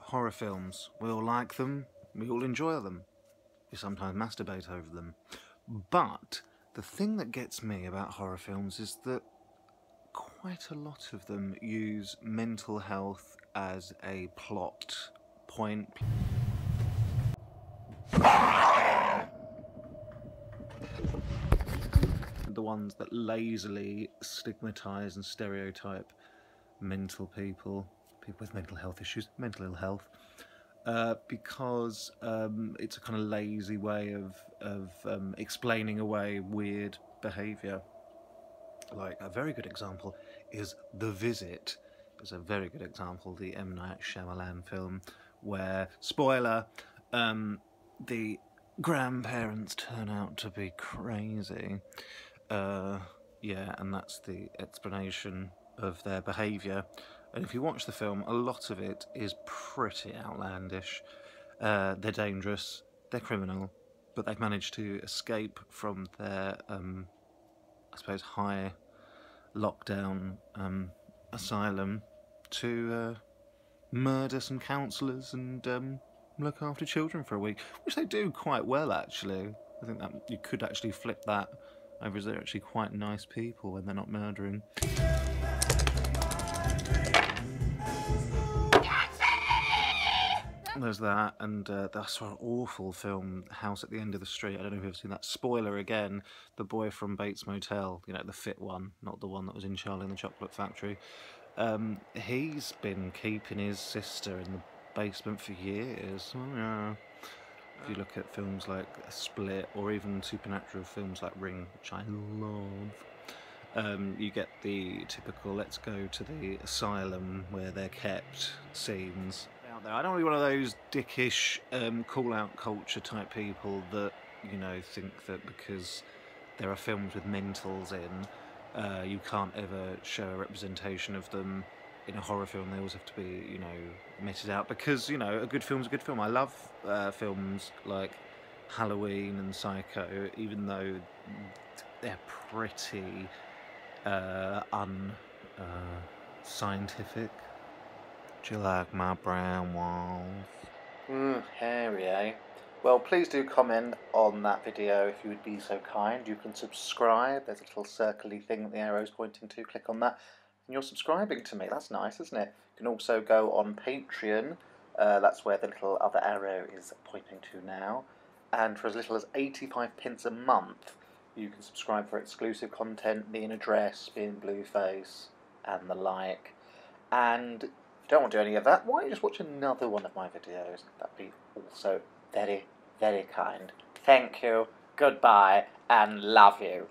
Horror films. We all like them. We all enjoy them. We sometimes masturbate over them. But the thing that gets me about horror films is that quite a lot of them use mental health as a plot point. The ones that lazily stigmatise and stereotype mental people, people with mental health issues, mental ill health, because it's a kind of lazy way of explaining away weird behaviour. Like, a very good example is The Visit. It's a very good example, the M. Night Shyamalan film, where, spoiler, the grandparents turn out to be crazy. Yeah, and that's the explanation of their behaviour. And if you watch the film, a lot of it is pretty outlandish. They're dangerous, they're criminal, but they've managed to escape from their, I suppose, high lockdown asylum to murder some counsellors and look after children for a week, which they do quite well, actually. I think that you could actually flip that over, as they're actually quite nice people when they're not murdering. There's that, and I saw an awful film, House at the End of the Street. I don't know if you've ever seen that. Spoiler again, the boy from Bates Motel, you know, the fit one, not the one that was in Charlie and the Chocolate Factory. He's been keeping his sister in the basement for years. Oh, yeah. If you look at films like Split, or even supernatural films like Ring, which I love, you get the typical let's go to the asylum where they're kept scenes. I don't want to be one of those dickish call-out culture type people that, you know, think that because there are films with mentals in, you can't ever show a representation of them in a horror film. They always have to be, you know, meted out, because, you know, a good film's a good film. I love films like Halloween and Psycho, even though they're pretty unscientific. Do you like my brown walls? Hairy, eh? Well, please do comment on that video if you would be so kind. You can subscribe. There's a little circly thing that the arrow's pointing to. Click on that. And you're subscribing to me. That's nice, isn't it? You can also go on Patreon. That's where the little other arrow is pointing to now. And for as little as 85 pence a month, you can subscribe for exclusive content, being a dress, being blueface, and the like. And if you don't want to do any of that, why don't you just watch another one of my videos? That'd be also very, very kind. Thank you, goodbye, and love you.